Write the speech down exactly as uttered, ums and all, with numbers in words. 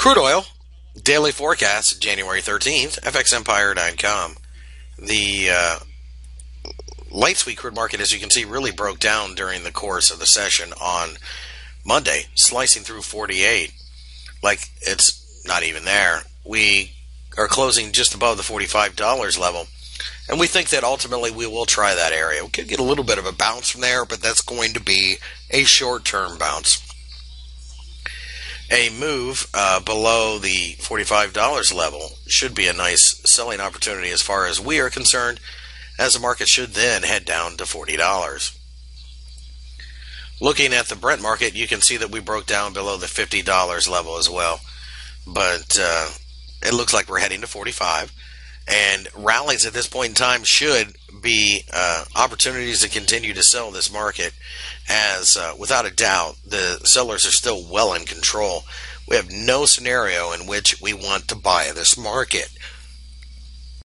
Crude oil daily forecast January thirteenth, F X Empire dot com. The uh, light sweet crude market, as you can see, really broke down during the course of the session on Monday, slicing through forty-eight like it's not even there. We are closing just above the forty-five dollar level, and we think that ultimately we will try that area. We could get a little bit of a bounce from there, but that's going to be a short-term bounce. A move uh, below the forty-five dollar level should be a nice selling opportunity as far as we are concerned, as the market should then head down to forty dollars. Looking at the Brent market, you can see that we broke down below the fifty dollar level as well, but uh, it looks like we're heading to forty-five, and rallies at this point in time should be uh, opportunities to continue to sell this market, as uh, without a doubt the sellers are still well in control. We have no scenario in which we want to buy this market.